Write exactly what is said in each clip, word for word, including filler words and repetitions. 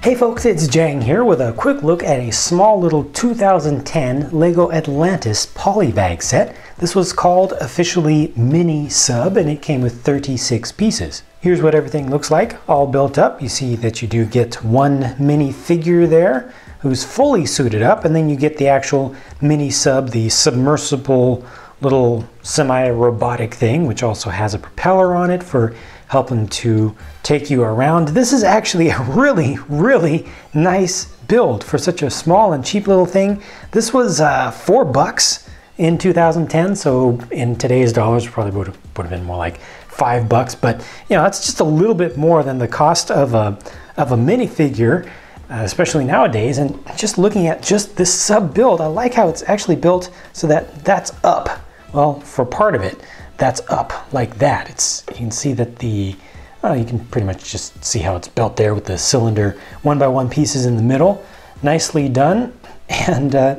Hey folks, it's Jang here with a quick look at a small little two thousand ten Lego Atlantis polybag set. This was called officially Mini Sub and it came with thirty-six pieces. Here's what everything looks like, all built up. You see that you do get one mini figure there who's fully suited up, and then you get the actual Mini Sub, the submersible little semi-robotic thing, which also has a propeller on it for helping to take you around. This is actually a really, really nice build for such a small and cheap little thing. This was uh, four bucks in two thousand ten, so in today's dollars, probably would have, would have been more like five bucks, but you know, that's just a little bit more than the cost of a, of a minifigure, uh, especially nowadays. And just looking at just this sub build, I like how it's actually built so that that's up. Well, for part of it, that's up like that. It's, you can see that the, oh, you can pretty much just see how it's built there with the cylinder one by one pieces in the middle. Nicely done. And uh,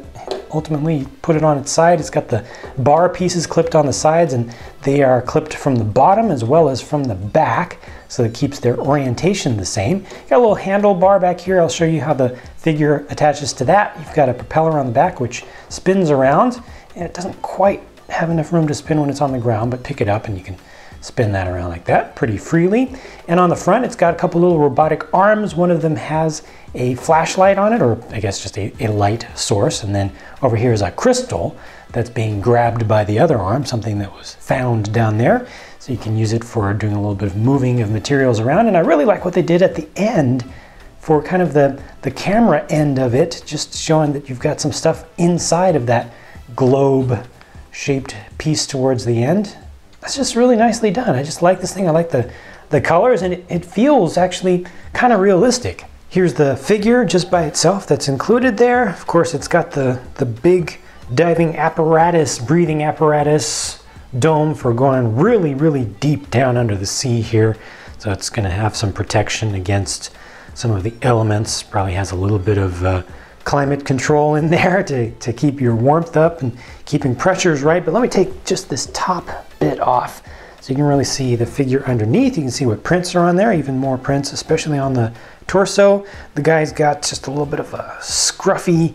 ultimately put it on its side. It's got the bar pieces clipped on the sides, and they are clipped from the bottom as well as from the back, so it keeps their orientation the same. Got a little handlebar back here. I'll show you how the figure attaches to that. You've got a propeller on the back which spins around, and it doesn't quite have enough room to spin when it's on the ground, but pick it up and you can spin that around like that pretty freely. And on the front, it's got a couple little robotic arms. One of them has a flashlight on it, or I guess just a, a light source. And then over here is a crystal that's being grabbed by the other arm, something that was found down there. So you can use it for doing a little bit of moving of materials around. And I really like what they did at the end for kind of the, the camera end of it, just showing that you've got some stuff inside of that globe shaped piece towards the end. That's just really nicely done. I just like this thing. I like the, the colors, and it, it feels actually kind of realistic. Here's the figure just by itself that's included there. Of course, it's got the, the big diving apparatus, breathing apparatus, dome for going really, really deep down under the sea here. So it's gonna have some protection against some of the elements. Probably has a little bit of uh, climate control in there to, to keep your warmth up and keeping pressures right. But let me take just this top bit off so you can really see the figure underneath. You can see what prints are on there, even more prints, especially on the torso. The guy's got just a little bit of a scruffy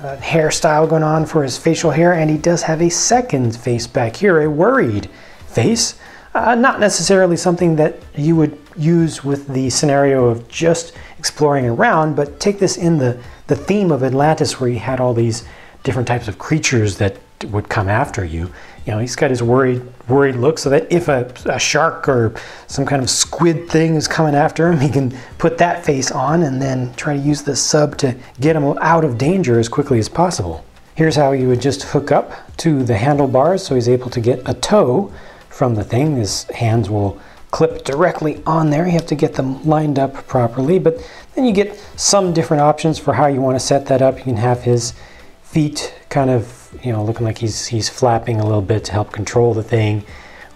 uh, hairstyle going on for his facial hair, and he does have a second face back here, a worried face. Uh, not necessarily something that you would use with the scenario of just exploring around, but take this in the, the theme of Atlantis, where you had all these different types of creatures that would come after you. You know, he's got his worried worried look, so that if a, a shark or some kind of squid thing is coming after him, he can put that face on and then try to use the sub to get him out of danger as quickly as possible. Here's how you would just hook up to the handlebars so he's able to get a tow from the thing. His hands will clip directly on there. You have to get them lined up properly, but then you get some different options for how you want to set that up. You can have his feet kind of, you know, looking like he's, he's flapping a little bit to help control the thing,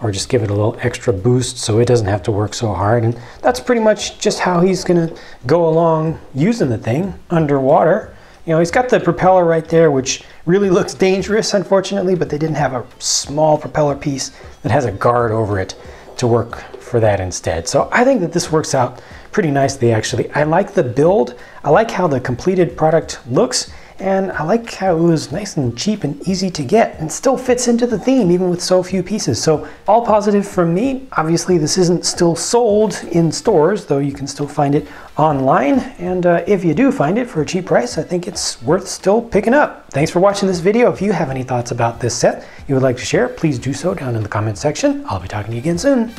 or just give it a little extra boost so it doesn't have to work so hard. And that's pretty much just how he's gonna go along using the thing underwater. You know, he's got the propeller right there, which really looks dangerous, unfortunately, but they didn't have a small propeller piece that has a guard over it to work for that instead. So I think that this works out pretty nicely, actually. I like the build. I like how the completed product looks, and I like how it was nice and cheap and easy to get, and still fits into the theme even with so few pieces. So all positive from me. Obviously this isn't still sold in stores, though you can still find it online, and uh, if you do find it for a cheap price, I think it's worth still picking up. Thanks for watching this video. If you have any thoughts about this set you would like to share, please do so down in the comment section. I'll be talking to you again soon.